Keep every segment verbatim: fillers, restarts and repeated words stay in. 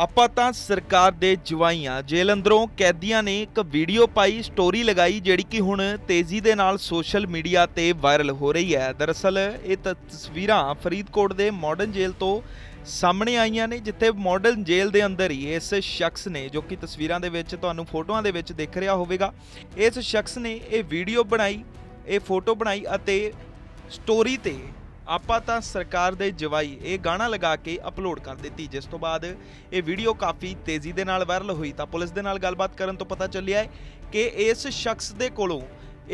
ਆਪਾਂ ਤਾਂ सरकार ਦੇ ਜਵਾਈਆਂ जेल अंदरों कैदियों ने एक वीडियो पाई स्टोरी लगाई ਜਿਹੜੀ ਕਿ ਹੁਣ तेजी ਦੇ ਨਾਲ सोशल मीडिया ਤੇ वायरल हो रही है। दरअसल ਇਹ तस्वीर फरीदकोट ਦੇ मॉडर्न जेल तो सामने आईयां ने जिथे मॉडर्न जेल के अंदर ही इस शख्स ने जो कि तस्वीरों के ਵਿੱਚ ਤੁਹਾਨੂੰ ਫੋਟੋਆਂ ਦੇ ਵਿੱਚ दिख रहा होगा, इस शख्स ने ये वीडियो बनाई, ये फोटो बनाई ਅਤੇ स्टोरी ते आपा तां सरकार दे जवाई ये गाना लगा के अपलोड कर दी, जिस तो बाद ये वीडियो काफ़ी तेज़ी दे नाल वायरल हुई। तो पुलिस दे नाल गलबात करन तो पता चलिया है कि इस शख्स दे कोलों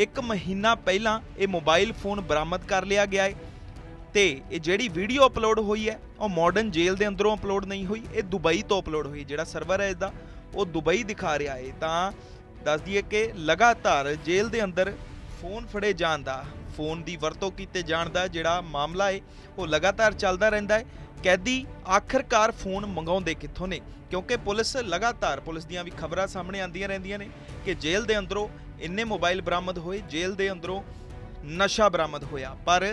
एक महीना पहला ये मोबाइल फोन बरामद कर लिया गया है ते ये जिहड़ी वीडियो अपलोड हुई है और मॉडर्न जेल दे अंदरों अपलोड नहीं हुई, ये दुबई तो अपलोड हुई, जिहड़ा सर्वर है इसदा वो दुबई दिखा रहा है। तो दस दईए कि लगातार जेल दे अंदर फोन फड़े जाण दा, फोन की वरतों किए जाण दा जिहड़ा मामला है वो लगातार चलता रहता है। कैदी आखिरकार फोन मंगाउंदे कित्थों ने, क्योंकि पुलिस लगातार पुलिस दीआं भी खबरां सामने आंदियां रहिंदियां ने कि जेल के अंदरों इन्ने मोबाइल बरामद होए, जेल के अंदरों नशा बरामद होया, पर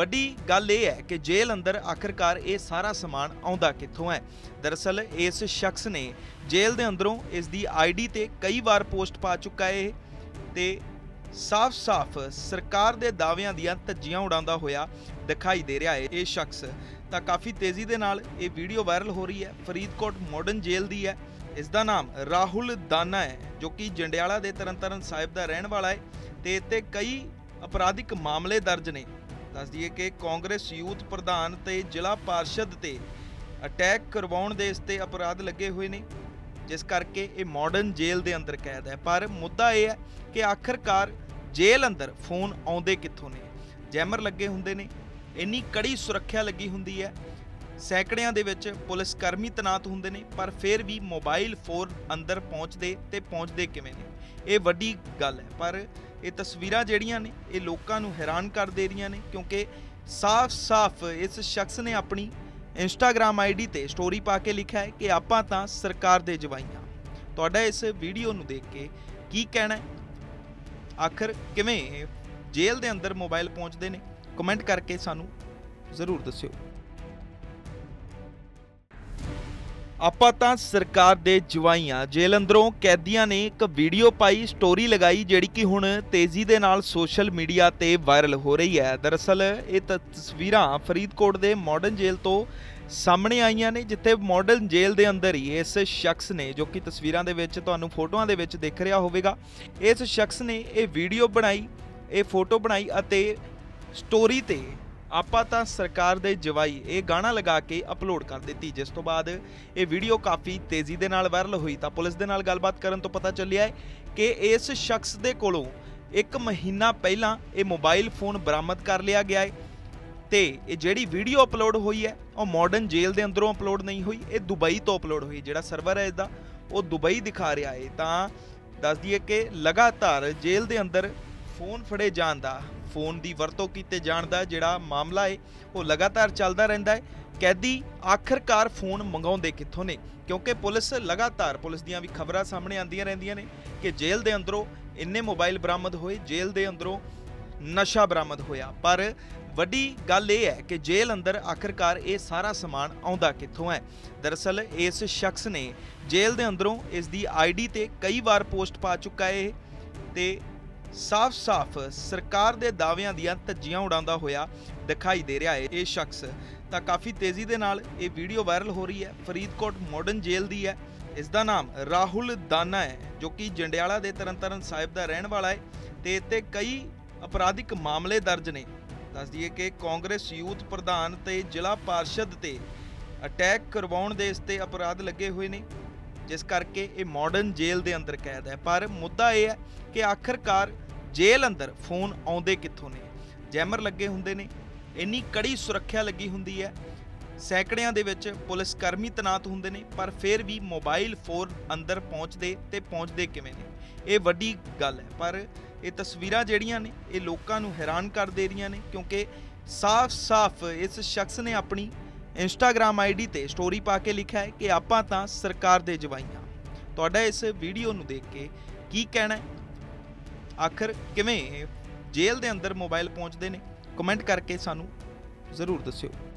वड्डी गल यह है कि जेल अंदर आखिरकार ये सारा समान आउंदा कित्थों है। दरअसल इस शख्स ने जेल के अंदरों इसकी आई डी ते कई बार पोस्ट पा चुका है ते साफ साफ सरकार दे दावियां दियां धज्जियां उड़ांदा होया दिखाई दे रहा है ये शख्स। तो काफ़ी तेज़ी दे नाल ये वीडियो वायरल हो रही है, फरीदकोट मॉडर्न जेल दी है, इसका नाम राहुल दाना है जो कि जंडियाला दे तरन तारण साहिब का रहने वाला है ते इत्थे कई अपराधिक मामले दर्ज ने। दस दईए कि कांग्रेस यूथ प्रधान ते जिला पार्षद ते अटैक करवाउण दे इस ते अपराध लगे हुए ने, जिस करके ये मॉडर्न जेल के अंदर कैद है। पर मुद्दा यह है कि आखिरकार जेल अंदर फोन आउंदे कित्थों ने, जैमर लगे हुंदे ने, इन्नी कड़ी सुरक्षा लगी हुंदी है, सैकड़ियां दे विच पुलिस कर्मी तैनात हुंदे ने, पर फिर भी मोबाइल फोन अंदर पहुंचदे ते पहुंचदे किवें ने, ये वड्डी गल है। पर ये तस्वीरां जिहड़ियां ने ये लोकां नूं हैरान कर दे रहियां ने, क्योंकि साफ साफ इस शख्स ने अपनी इंस्टाग्राम आई डी ते स्टोरी पा के लिखा है कि आपां तां सरकार दे जवाईआं। तुहाडा इस वीडियो नूं देख के की कहना है, आखिर किवें जेल दे अंदर मोबाइल पहुंचदे ने, कमेंट करके सानूं जरूर दस्सिओ। आपां तां सरकार दे जवाईआं, जेल अंदरों कैदियां ने एक वीडियो पाई, स्टोरी लगाई जिहड़ी कि हुण तेज़ी दे नाल सोशल मीडिया ते वायरल हो रही है। दरअसल ये तस्वीरां फरीदकोट दे मॉडर्न जेल तो सामने आईयां ने जिथे मॉडर्न जेल के अंदर ही इस शख्स ने जो कि तस्वीरों के ਵਿੱਚ ਤੁਹਾਨੂੰ ਫੋਟੋਆਂ ਦੇ ਵਿੱਚ दिख रहा होगा, इस शख्स ने ये वीडियो बनाई, ये फोटो बनाई ਅਤੇ स्टोरी ते ਆਪਾਂ ਤਾਂ सरकार ਦੇ ਜਵਾਈ ਇਹ ਗਾਣਾ लगा के अपलोड कर दी, जिस तो बाद ये वीडियो काफ़ी तेज़ी के नाल वायरल हुई। तो पुलिस के नाल गलबात करन तो पता चलिया है कि इस शख्स के कोलों एक महीना पहला ये मोबाइल फोन बरामद कर लिया गया है ते ये जिहड़ी वीडियो अपलोड हुई है और मॉडर्न जेल के अंदरों अपलोड नहीं हुई, ये दुबई तो अपलोड हुई, जिहड़ा सर्वर है इसदा वो दुबई दिखा रहा है। तो दस दईए कि लगातार जेल के अंदर फोन फड़े जाण दा, फोन की वरतों किए जाण दा जिहड़ा मामला है वो लगातार चलता रहता है। कैदी आखिरकार फोन मंगाउंदे कित्थों ने, क्योंकि पुलिस लगातार पुलिस दीआं भी खबरां सामने आंदियां रहिंदियां ने कि जेल के अंदरों इन्ने मोबाइल बरामद होए, जेल के अंदरों नशा बरामद होया, पर वड्डी गल यह है कि जेल अंदर आखिरकार ये सारा समान आउंदा कित्थों है। दरअसल इस शख्स ने जेल के अंदरों इसकी आई डी ते कई बार पोस्ट पा चुका है ते साफ साफ सरकार दे दावियां दियां धज्जियां उड़ांदा होया दिखाई दे रहा है ये शख्स। तो काफ़ी तेज़ी दे नाल ये वीडियो वायरल हो रही है, फरीदकोट मॉडर्न जेल दी है, इसका नाम राहुल दाना है जो कि जंडियाला दे तरन तारण साहिब का रहने वाला है ते इत्थे कई अपराधिक मामले दर्ज ने। दस दईए कि कांग्रेस यूथ प्रधान ते जिला पार्षद ते अटैक करवाउण दे इस ते अपराध लगे हुए ने, जिस करके ये मॉडर्न जेल के अंदर कैद है। पर मुद्दा यह है कि आखिरकार जेल अंदर फोन आउंदे कित्थों ने, जैमर लगे हुंदे ने, इन्नी कड़ी सुरक्षा लगी हुंदी है, सैकड़ियां दे विच पुलिस कर्मी तैनात हुंदे ने, पर फिर भी मोबाइल फोन अंदर पहुंचदे ते पहुंचदे किवें ने, ये वड्डी गल है। पर ये तस्वीरां जिहड़ियां ने ये लोकां नूं हैरान कर दे रहियां ने, क्योंकि साफ साफ इस शख्स ने अपनी इंस्टाग्राम आई डी ते स्टोरी पा के लिखा है कि आपां तां सरकार दे जवाईआं। तुहाडा इस वीडियो नूं देख के की कहना है, आखिर किवें जेल के अंदर मोबाइल पहुंचदे ने, कमेंट करके सानूं जरूर दस्सिओ।